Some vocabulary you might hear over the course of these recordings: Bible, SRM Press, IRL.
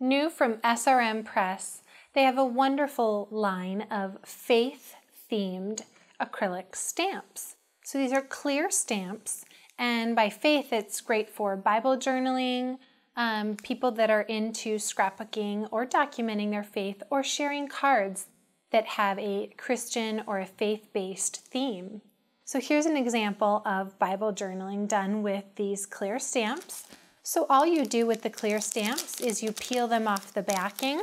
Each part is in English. New from SRM Press, they have a wonderful line of faith-themed acrylic stamps. So these are clear stamps, and by faith it's great for Bible journaling, people that are into scrapbooking or documenting their faith, or sharing cards that have a Christian or a faith-based theme. So here's an example of Bible journaling done with these clear stamps. So all you do with the clear stamps is you peel them off the backing,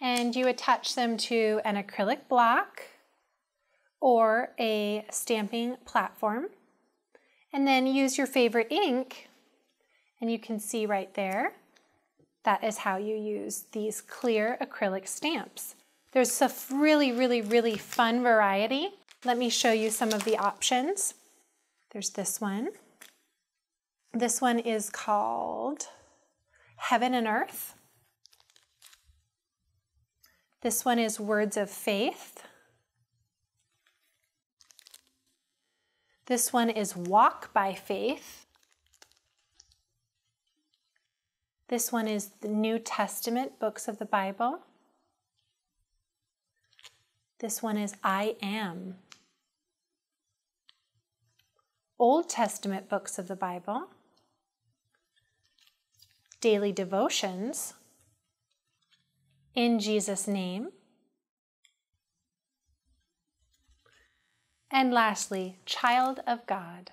and you attach them to an acrylic block or a stamping platform, and then use your favorite ink, and you can see right there, that is how you use these clear acrylic stamps. There's a really fun variety. Let me show you some of the options. There's this one. This one is called Heaven and Earth. This one is Words of Faith. This one is Walk by Faith. This one is the New Testament books of the Bible. This one is I Am. Old Testament books of the Bible. Daily Devotions. In Jesus' Name. And lastly, Child of God.